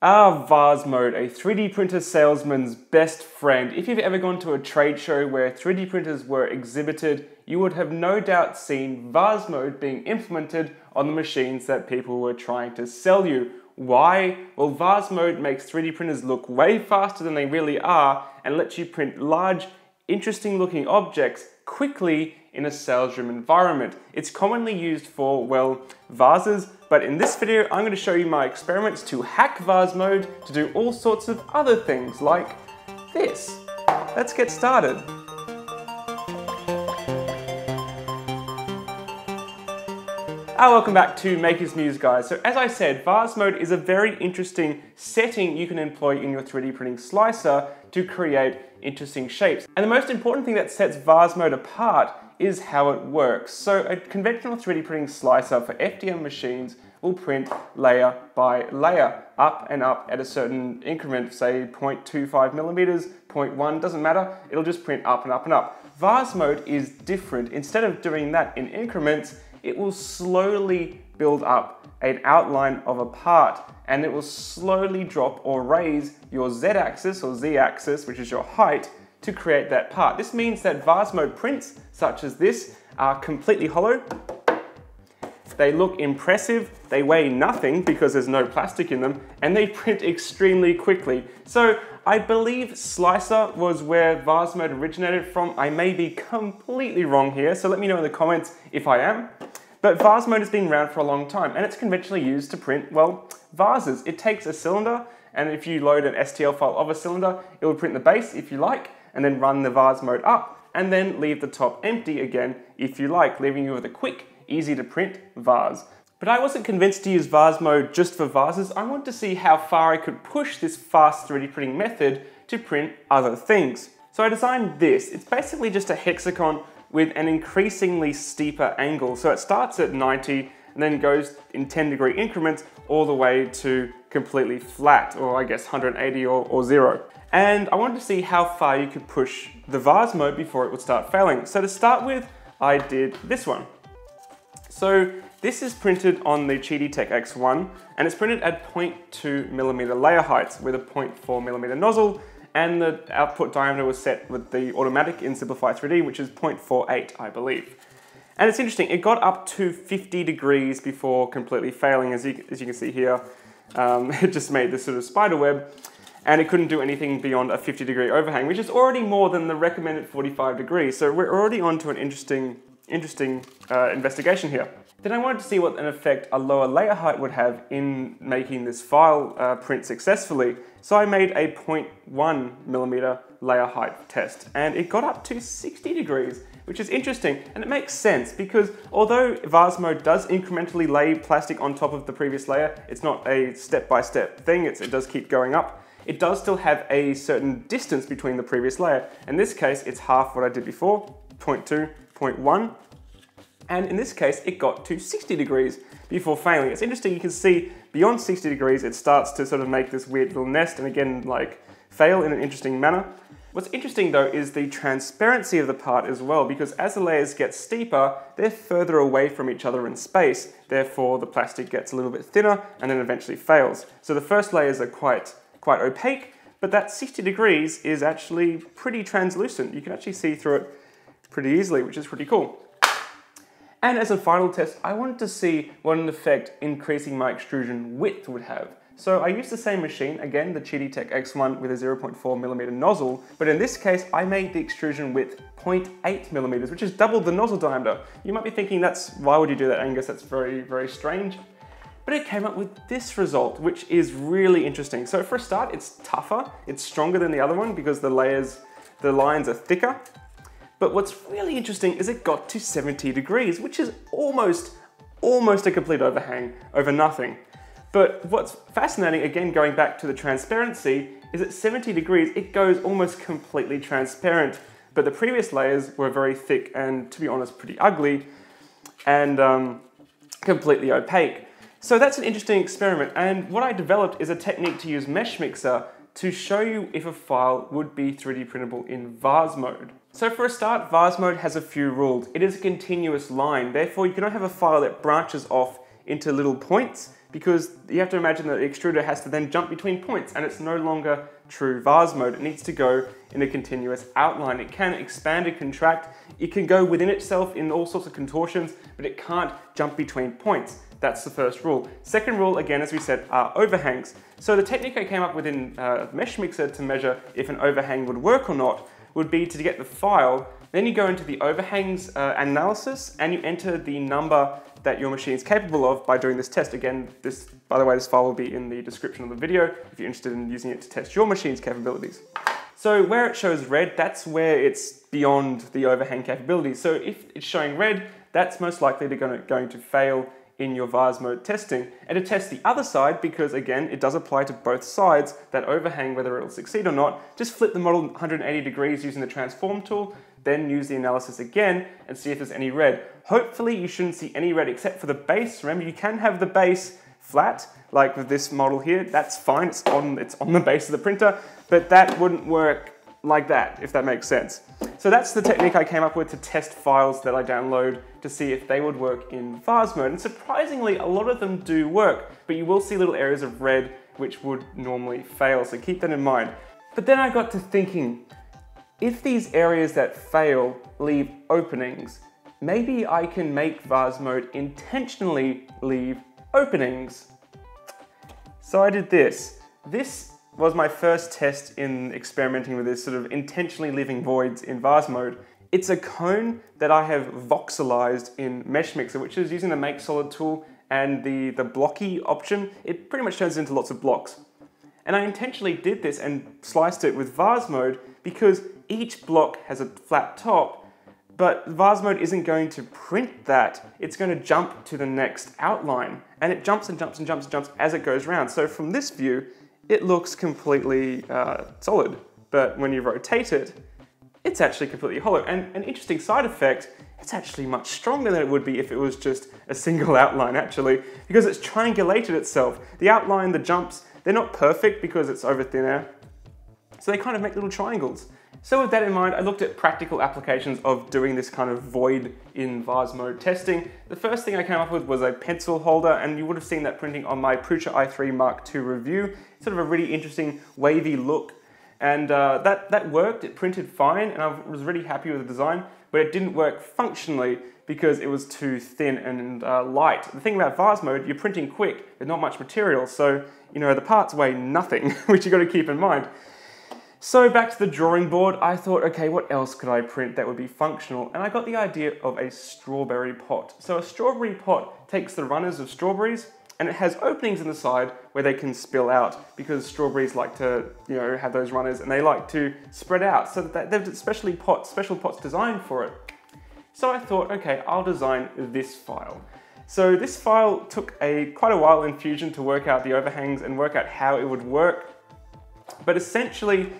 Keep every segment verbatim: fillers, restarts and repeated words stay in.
Are Vase Mode a three D printer salesman's best friend? If you've ever gone to a trade show where three D printers were exhibited, you would have no doubt seen Vase Mode being implemented on the machines that people were trying to sell you. Why? Well, Vase Mode makes three D printers look way faster than they really are and lets you print large, interesting looking objects quickly in a sales room environment. It's commonly used for, well, vases, but in this video I'm going to show you my experiments to hack Vase Mode to do all sorts of other things like this. Let's get started. Ah, welcome back to Maker's Muse, guys. So as I said, Vase Mode is a very interesting setting you can employ in your three D printing slicer to create interesting shapes. And the most important thing that sets Vase Mode apart is how it works. So a conventional three D printing slicer for F D M machines will print layer by layer, up and up at a certain increment, say zero point two five millimeters, zero point one, doesn't matter, it'll just print up and up and up. Vase Mode is different. Instead of doing that in increments, it will slowly build up an outline of a part, and it will slowly drop or raise your z-axis or z-axis, which is your height, to create that part. This means that Vase Mode prints, such as this, are completely hollow. They look impressive, they weigh nothing because there's no plastic in them, and they print extremely quickly. So I believe Slicer was where Vase Mode originated from. I may be completely wrong here, so let me know in the comments if I am. But Vase Mode has been around for a long time, and it's conventionally used to print, well, vases. It takes a cylinder, and if you load an S T L file of a cylinder, it will print the base if you like, and then run the Vase Mode up, and then leave the top empty again if you like, leaving you with a quick, easy to print vase. But I wasn't convinced to use Vase Mode just for vases. I wanted to see how far I could push this fast three D printing method to print other things. So I designed this. It's basically just a hexagon with an increasingly steeper angle. So it starts at ninety and then goes in ten degree increments all the way to completely flat, or I guess one hundred eighty or, or zero. And I wanted to see how far you could push the Vase Mode before it would start failing. So to start with, I did this one. So this is printed on the Creality Tech X one, and it's printed at zero point two millimeter layer heights with a zero point four millimeter nozzle, and the output diameter was set with the automatic in Simplify three D, which is zero point four eight, I believe. And it's interesting, it got up to fifty degrees before completely failing, as you, as you can see here. Um, it just made this sort of spider web, and it couldn't do anything beyond a fifty degree overhang, which is already more than the recommended forty-five degrees. So we're already onto an interesting, interesting uh, investigation here. Then I wanted to see what an effect a lower layer height would have in making this file uh, print successfully. So I made a zero point one millimeter layer height test, and it got up to sixty degrees, which is interesting, and it makes sense because although Vase Mode does incrementally lay plastic on top of the previous layer, it's not a step-by-step thing, it's, it does keep going up. It does still have a certain distance between the previous layer. In this case, it's half what I did before, zero point two, zero point one. And in this case, it got to sixty degrees before failing. It's interesting, you can see beyond sixty degrees, it starts to sort of make this weird little nest and again, like, fail in an interesting manner. What's interesting though is the transparency of the part as well, because as the layers get steeper, they're further away from each other in space. Therefore, the plastic gets a little bit thinner and then eventually fails. So the first layers are quite, quite opaque, but that sixty degrees is actually pretty translucent. You can actually see through it pretty easily, which is pretty cool. And as a final test, I wanted to see what an effect increasing my extrusion width would have. So I used the same machine, again the Creality Tech X one with a zero point four millimeter nozzle, but in this case I made the extrusion width zero point eight millimeters, which is double the nozzle diameter. You might be thinking, that's why would you do that, Angus? That's very, very strange. But it came up with this result, which is really interesting. So for a start, it's tougher, it's stronger than the other one because the layers, the lines are thicker. But what's really interesting is it got to seventy degrees, which is almost, almost a complete overhang over nothing. But what's fascinating, again going back to the transparency, is at seventy degrees it goes almost completely transparent. But the previous layers were very thick and, to be honest, pretty ugly and um, completely opaque. So that's an interesting experiment, and what I developed is a technique to use MeshMixer to show you if a file would be three D printable in Vase Mode. So for a start, Vase Mode has a few rules. It is a continuous line, therefore you cannot have a file that branches off into little points. because you have to imagine that the extruder has to then jump between points, and it's no longer true vase mode. It needs to go in a continuous outline. It can expand and contract. It can go within itself in all sorts of contortions, but it can't jump between points. That's the first rule. Second rule, again, as we said, are overhangs. So the technique I came up with in uh, MeshMixer to measure if an overhang would work or not would be to get the file, then you go into the overhangs uh, analysis, and you enter the number that your machine is capable of by doing this test. Again, this, by the way, this file will be in the description of the video if you're interested in using it to test your machine's capabilities. So where it shows red, that's where it's beyond the overhang capability. So if it's showing red, that's most likely to gonna, going to fail in your vase mode testing. And to test the other side, because again, it does apply to both sides, that overhang, whether it'll succeed or not, just flip the model one hundred eighty degrees using the transform tool, then use the analysis again and see if there's any red. Hopefully you shouldn't see any red except for the base. Remember, you can have the base flat, like with this model here, that's fine, it's on, it's on the base of the printer, but that wouldn't work like that, if that makes sense. So that's the technique I came up with to test files that I download to see if they would work in vase mode. And surprisingly, a lot of them do work, but you will see little areas of red which would normally fail, so keep that in mind. But then I got to thinking, if these areas that fail leave openings, maybe I can make vase mode intentionally leave openings. So I did this. This was my first test in experimenting with this sort of intentionally leaving voids in vase mode. It's a cone that I have voxelized in MeshMixer, which is using the Make Solid tool and the, the blocky option. It pretty much turns into lots of blocks. And I intentionally did this and sliced it with vase mode because each block has a flat top, but vase mode isn't going to print that. It's going to jump to the next outline, and it jumps and jumps and jumps and jumps as it goes around. So from this view, it looks completely uh, solid, but when you rotate it, it's actually completely hollow. And an interesting side effect, it's actually much stronger than it would be if it was just a single outline actually, because it's triangulated itself. The outline, the jumps, they're not perfect because it's over thin air, so they kind of make little triangles. So with that in mind, I looked at practical applications of doing this kind of void in vase mode testing. The first thing I came up with was a pencil holder, and you would have seen that printing on my Prusa i three Mark two review. It's sort of a really interesting wavy look, and uh, that, that worked. It printed fine, and I was really happy with the design, but it didn't work functionally because it was too thin and uh, light. The thing about vase mode, you're printing quick, there's not much material, so you know the parts weigh nothing, which you got to keep in mind. So back to the drawing board, I thought, okay, what else could I print that would be functional? And I got the idea of a strawberry pot. So a strawberry pot takes the runners of strawberries, and it has openings in the side where they can spill out, because strawberries like to, you know, have those runners, and they like to spread out. So that they've especially pot, special pots designed for it. So I thought, okay, I'll design this file. So this file took a quite a while in Fusion to work out the overhangs and work out how it would work. But essentially,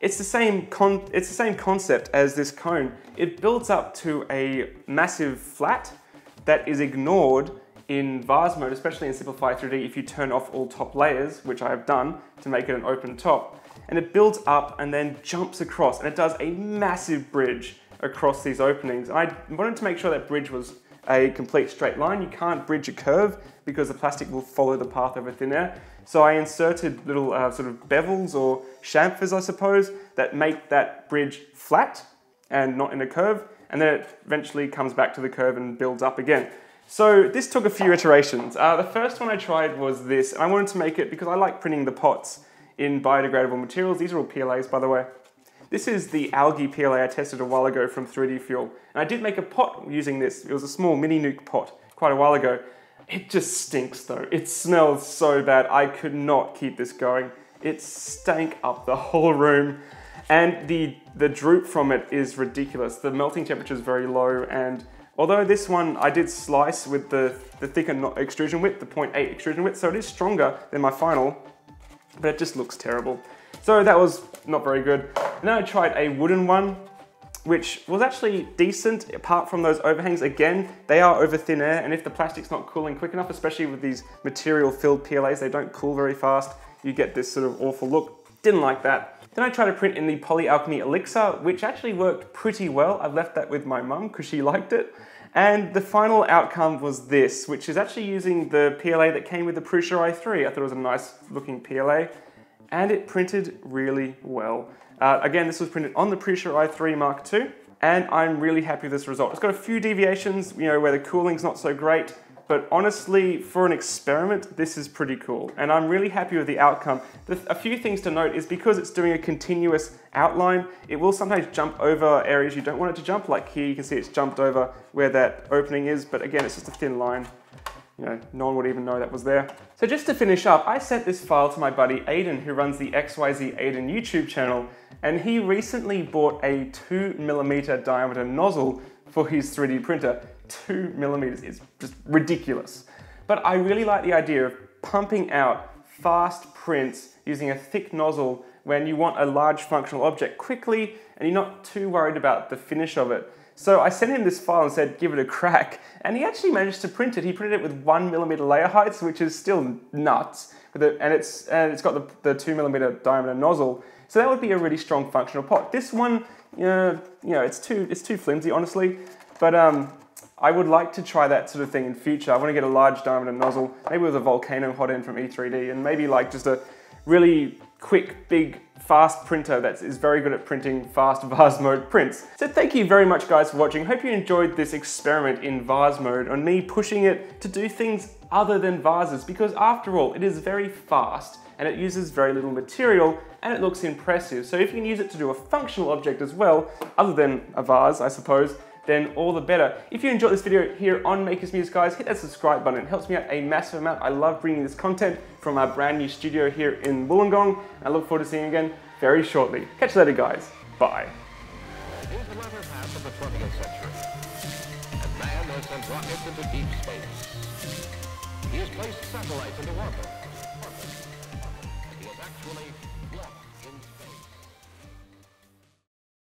It's the, same con it's the same concept as this cone. It builds up to a massive flat that is ignored in vase mode, especially in Simplify three D if you turn off all top layers, which I have done to make it an open top. And it builds up and then jumps across, and it does a massive bridge across these openings. And I wanted to make sure that bridge was a complete straight line. You can't bridge a curve because the plastic will follow the path over thin air. So I inserted little uh, sort of bevels or chamfers, I suppose, that make that bridge flat and not in a curve. And then it eventually comes back to the curve and builds up again. So this took a few iterations. Uh, the first one I tried was this. And I wanted to make it, because I like printing the pots in biodegradable materials. These are all P L As, by the way. This is the algae P L A I tested a while ago from three D Fuel. And I did make a pot using this. It was a small mini nuke pot quite a while ago. It just stinks though. It smells so bad. I could not keep this going. It stank up the whole room. And the, the droop from it is ridiculous. The melting temperature is very low. And although this one I did slice with the, the thicker extrusion width, the point eight extrusion width, so it is stronger than my final, but it just looks terrible. So that was not very good. And then I tried a wooden one, which was actually decent, apart from those overhangs. Again, they are over thin air, and if the plastic's not cooling quick enough, especially with these material-filled P L As, they don't cool very fast, you get this sort of awful look. Didn't like that. Then I tried to print in the PolyAlchemy Elixir, which actually worked pretty well. I left that with my mum because she liked it. And the final outcome was this, which is actually using the P L A that came with the Prusa i three. I thought it was a nice looking P L A, and it printed really well. Uh, again, this was printed on the Prusa i three Mark two, and I'm really happy with this result. It's got a few deviations, you know, where the cooling's not so great, but honestly, for an experiment, this is pretty cool. And I'm really happy with the outcome. The, a few things to note is because it's doing a continuous outline, it will sometimes jump over areas you don't want it to jump. Like here, you can see it's jumped over where that opening is, but again, it's just a thin line. You know, no one would even know that was there. So just to finish up, I sent this file to my buddy Aiden, who runs the X Y Z Aiden YouTube channel, and he recently bought a two millimeter diameter nozzle for his three D printer. Two millimeters is just ridiculous. But I really like the idea of pumping out fast prints using a thick nozzle when you want a large functional object quickly and you're not too worried about the finish of it. So I sent him this file and said, give it a crack. And he actually managed to print it. He printed it with one millimeter layer heights, which is still nuts. And it's, and it's got the, the two millimeter diameter nozzle. So that would be a really strong functional pot. This one, you know, you know it's, too, it's too flimsy, honestly. But um, I would like to try that sort of thing in future. I want to get a large diameter nozzle, maybe with a volcano hot end from E three D, and maybe like just a really quick, big, fast printer that is very good at printing fast Vase Mode prints. So thank you very much, guys, for watching. Hope you enjoyed this experiment in Vase Mode on me pushing it to do things other than vases, because after all, it is very fast and it uses very little material and it looks impressive. So if you can use it to do a functional object as well, other than a vase, I suppose, then all the better. If you enjoyed this video here on Maker's Muse, guys, hit that subscribe button. It helps me out a massive amount. I love bringing this content from our brand new studio here in Wollongong. I look forward to seeing you again very shortly. Catch you later, guys. Bye. It is the latter half of the twentieth century, and man has sent rockets into deep space. He has placed satellites into orbit. He has actually